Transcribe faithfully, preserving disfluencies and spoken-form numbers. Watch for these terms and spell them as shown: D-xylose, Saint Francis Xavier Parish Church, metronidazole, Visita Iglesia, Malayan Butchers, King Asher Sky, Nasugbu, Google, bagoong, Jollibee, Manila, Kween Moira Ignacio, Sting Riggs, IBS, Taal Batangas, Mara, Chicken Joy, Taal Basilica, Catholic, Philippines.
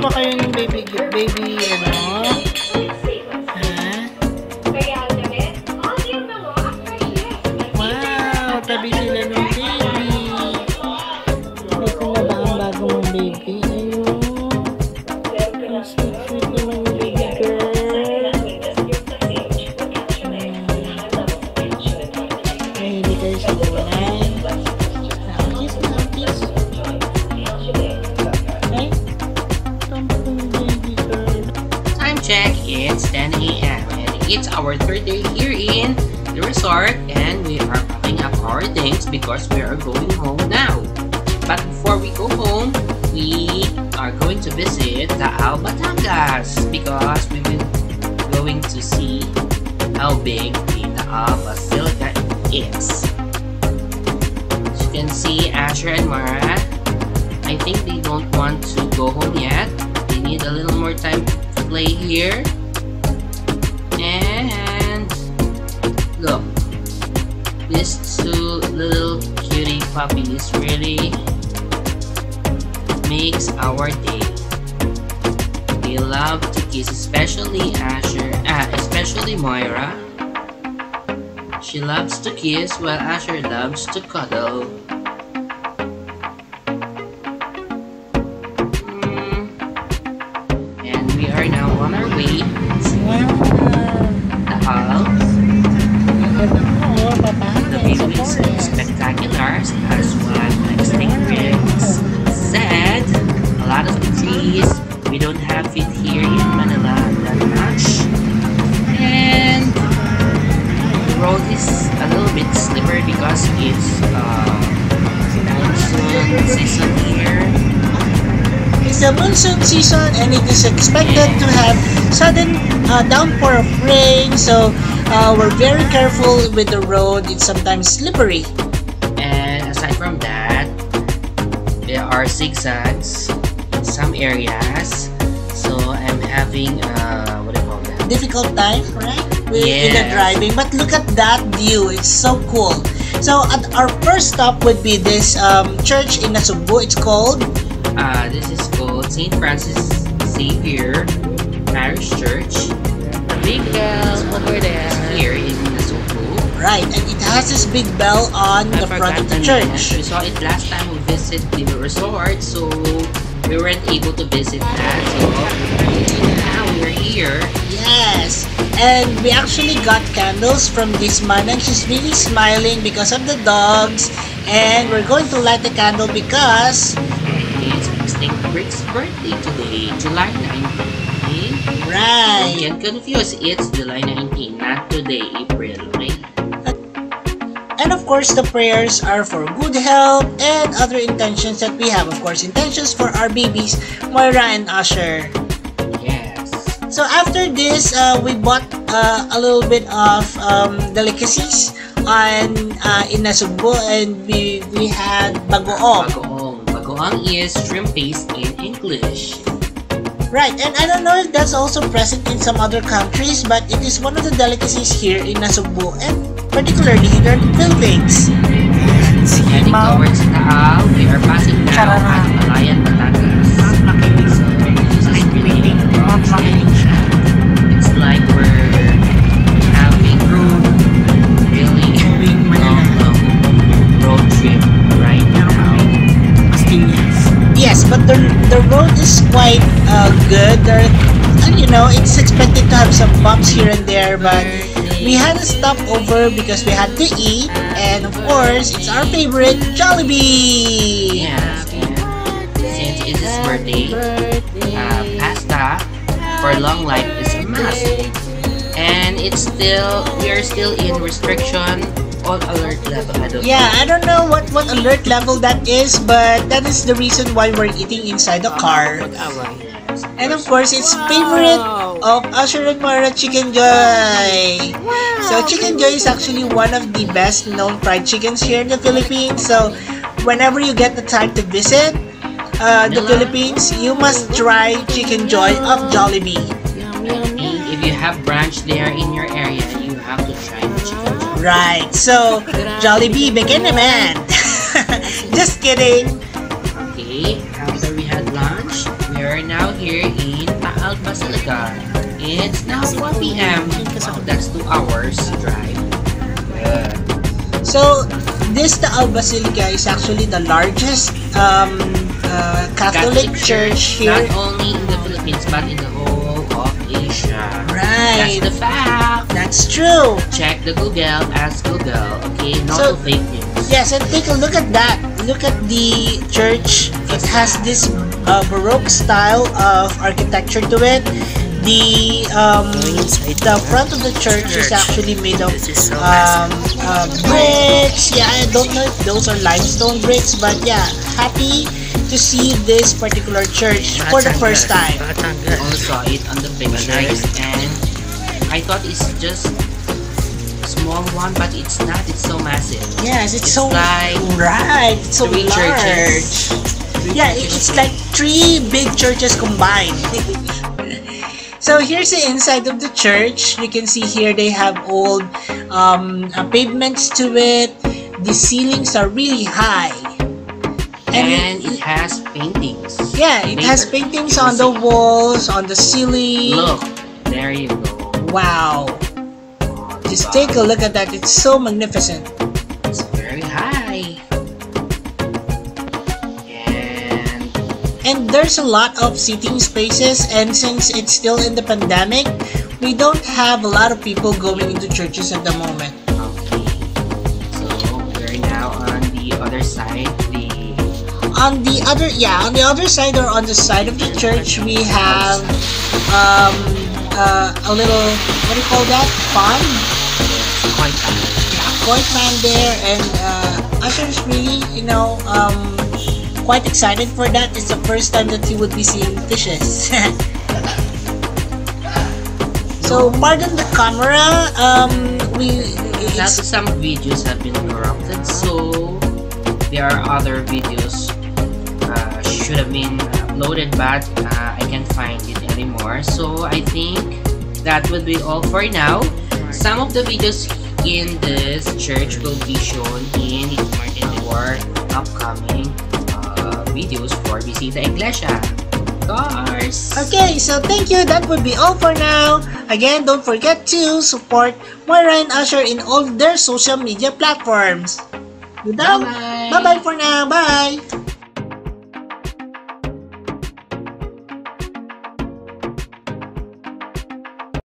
ba kayong baby, baby, ano? Ha? Wow, tabi sila ng baby. Ito na ba ang bagong baby? Ayun. Ang sweet, sweet naman yung baby girl. Ay, hindi kayo sa buwan. It's ten A M and it's our third day here in the resort, and we are packing up our things because we are going home now. But before we go home, we are going to visit Taal Batangas because we will going to see how big the Taal Basilica is. As you can see, Asher and Mara, I think they don't want to go home yet. They need a little more time to play here. And look, these two little cutie puppies really makes our day. They love to kiss, especially Asher, uh, especially Moira. She loves to kiss while Asher loves to cuddle. Mm. And we are now on our way. The view is spectacular, as what Sting Riggs said. A lot of trees. We don't have it here in Manila that much. And the road is a little bit slippery because it's uh, monsoon season here. It's a monsoon season, and it is expected to have sudden uh, downpour of rain. So. Uh, we're very careful with the road, it's sometimes slippery. And aside from that, there are zigzags in some areas. So I'm having, uh, what do you call that? Difficult time, right? With, yes. In the driving. But look at that view, it's so cool. So at our first stop would be this um, church in Nasugbu. It's called? Uh, this is called Saint Francis Xavier Parish Church. Big bell over there. Here in Nasugbu. Right, and it has this big bell on I the front of the church. We saw it last time we visited the resort, so we weren't able to visit that. So now we're here. Yes, and we actually got candles from this man, and she's really smiling because of the dogs. And we're going to light the candle because it's Saint Rick's birthday today, July ninth. Right. Don't get confused. It's July nineteenth, not today, April, right? And of course, the prayers are for good health and other intentions that we have. Of course, intentions for our babies, Moira and Asher. Yes. So after this, uh, we bought uh, a little bit of um, delicacies on uh, in Nasugbu, and we we had bagoong. Bagoong. Bagoong is shrimp paste in English. Right, and I don't know if that's also present in some other countries, but it is one of the delicacies here in Nasugbu, and particularly in our buildings. We're heading towards Taal. We are passing now at Malayan Butchers. So, this is really it's like we're having room, really long, long road trip right now. Yes, but the, the road is quite Uh, good. There, you know, it's expected to have some bumps here and there, but we had a stopover because we had to eat, and of course, it's our favorite Jollibee. Yes, since it's his birthday, uh, pasta for long life is a must, and it's still we are still in restriction. Alert level. I don't yeah, know. I don't know what, what alert level that is, but that is the reason why we're eating inside the car. And of course, it's favorite of Asher and Mara, Chicken Joy. So Chicken Joy is actually one of the best known fried chickens here in the Philippines. So whenever you get the time to visit uh, the Philippines, you must try Chicken Joy of Jollibee. If you have branch there in your area, you have to try the Chicken Joy. Right, so Jollibee begin the man. Just kidding. Okay, after we had lunch, we are now here in Taal Basilica. It's now one p m So that's two hours drive. Yeah. So this Taal Basilica is actually the largest um, uh, Catholic, Catholic Church here, not only in the Philippines but in the whole of Asia. Right. That's the fact. That's true. Check the Google. Ask Google. Okay. Not so, to fake news. Yes, and take a look at that. Look at the church. It has this uh, Baroque style of architecture to it. The um, the front of the church is actually made of um, uh, bricks. Yeah, I don't know if those are limestone bricks, but yeah, happy to see this particular church for the first time. Also, it on the pictures, and I thought it's just a small one, but it's not. It's so massive. Yes, it's, it's so like right. It's so large. Churches. Yeah, it's like three big churches combined. So here's the inside of the church. You can see here they have old um, uh, pavements to it. The ceilings are really high. And, and it, it has paintings. Yeah, it Painter. has paintings on the walls, on the ceiling. Look, there you go. Wow. Just take a look at that. It's so magnificent. It's very high. And there's a lot of seating spaces, and since it's still in the pandemic, we don't have a lot of people going into churches at the moment. Okay, so we're now on the other side. The on the other yeah, on the other side or on the side of the church, we have um, uh, a little, what do you call that? Pond? Koi pan. Yeah, koi pan there, and uh, ushers really, you know. Um, Quite excited for that. It's the first time that he would be seeing fishes. So pardon the camera. Um, we that some videos have been corrupted, so there are other videos uh, should have been uploaded, but uh, I can't find it anymore. So I think that would be all for now. Some of the videos in this church will be shown in our upcoming videos for Visita Iglesia. Of course. Okay, so thank you. That would be all for now. Again, don't forget to support Moira and Usher in all their social media platforms. Bye bye for now. Bye.